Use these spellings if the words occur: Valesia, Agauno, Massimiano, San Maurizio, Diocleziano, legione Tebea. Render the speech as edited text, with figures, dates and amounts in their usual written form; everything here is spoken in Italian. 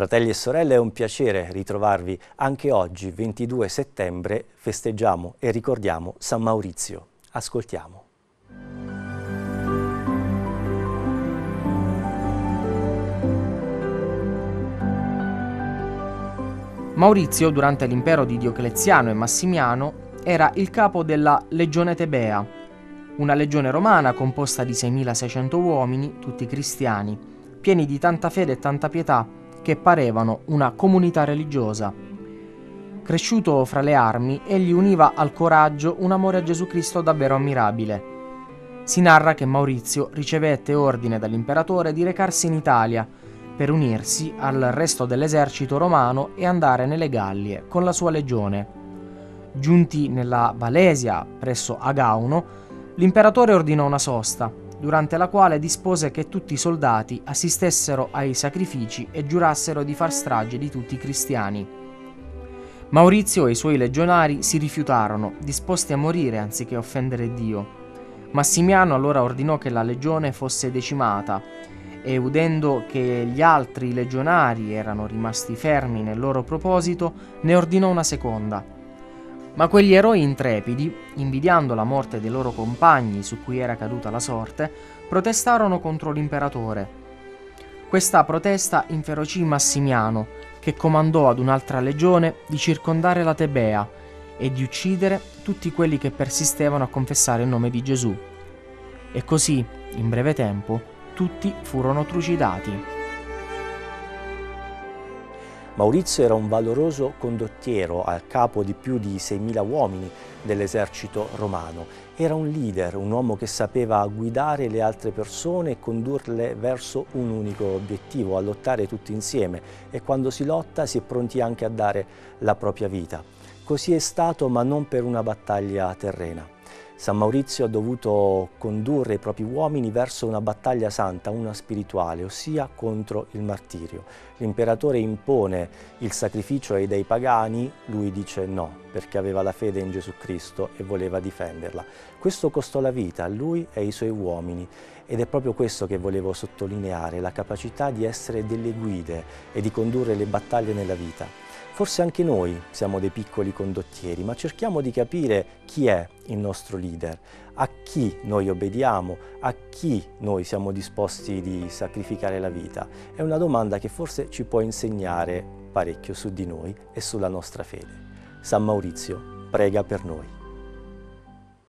Fratelli e sorelle, è un piacere ritrovarvi. Anche oggi, 22 settembre, festeggiamo e ricordiamo San Maurizio. Ascoltiamo. Maurizio, durante l'impero di Diocleziano e Massimiano, era il capo della legione Tebea, una legione romana composta di 6.600 uomini, tutti cristiani, pieni di tanta fede e tanta pietà, che parevano una comunità religiosa. Cresciuto fra le armi, egli univa al coraggio un amore a Gesù Cristo davvero ammirabile. Si narra che Maurizio ricevette ordine dall'imperatore di recarsi in Italia per unirsi al resto dell'esercito romano e andare nelle Gallie con la sua legione. Giunti nella Valesia, presso Agauno, l'imperatore ordinò una sosta, durante la quale dispose che tutti i soldati assistessero ai sacrifici e giurassero di far strage di tutti i cristiani. Maurizio e i suoi legionari si rifiutarono, disposti a morire anziché offendere Dio. Massimiano allora ordinò che la legione fosse decimata e, udendo che gli altri legionari erano rimasti fermi nel loro proposito, ne ordinò una seconda. Ma quegli eroi intrepidi, invidiando la morte dei loro compagni su cui era caduta la sorte, protestarono contro l'imperatore. Questa protesta inferocì Massimiano, che comandò ad un'altra legione di circondare la Tebea e di uccidere tutti quelli che persistevano a confessare il nome di Gesù. E così, in breve tempo, tutti furono trucidati. Maurizio era un valoroso condottiero, al capo di più di 6.000 uomini dell'esercito romano. Era un leader, un uomo che sapeva guidare le altre persone e condurle verso un unico obiettivo, a lottare tutti insieme. E quando si lotta si è pronti anche a dare la propria vita. Così è stato, ma non per una battaglia terrena. San Maurizio ha dovuto condurre i propri uomini verso una battaglia santa, una spirituale, ossia contro il martirio. L'imperatore impone il sacrificio ai dei pagani, lui dice no, perché aveva la fede in Gesù Cristo e voleva difenderla. Questo costò la vita a lui e ai suoi uomini, ed è proprio questo che volevo sottolineare, la capacità di essere delle guide e di condurre le battaglie nella vita. Forse anche noi siamo dei piccoli condottieri, ma cerchiamo di capire chi è il nostro leader, a chi noi obbediamo, a chi noi siamo disposti di sacrificare la vita. È una domanda che forse ci può insegnare parecchio su di noi e sulla nostra fede. San Maurizio prega per noi.